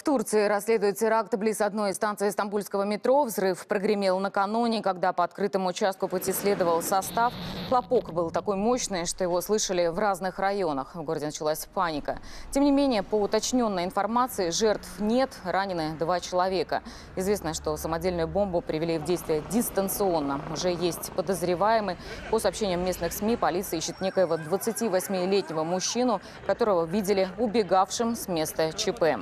В Турции расследуют теракт близ одной из станций стамбульского метро. Взрыв прогремел накануне, когда по открытому участку пути следовал состав. Хлопок был такой мощный, что его слышали в разных районах. В городе началась паника. Тем не менее, по уточненной информации, жертв нет, ранены 2 человека. Известно, что самодельную бомбу привели в действие дистанционно. Уже есть подозреваемый. По сообщениям местных СМИ, полиция ищет некоего 28-летнего мужчину, которого видели убегавшим с места ЧП.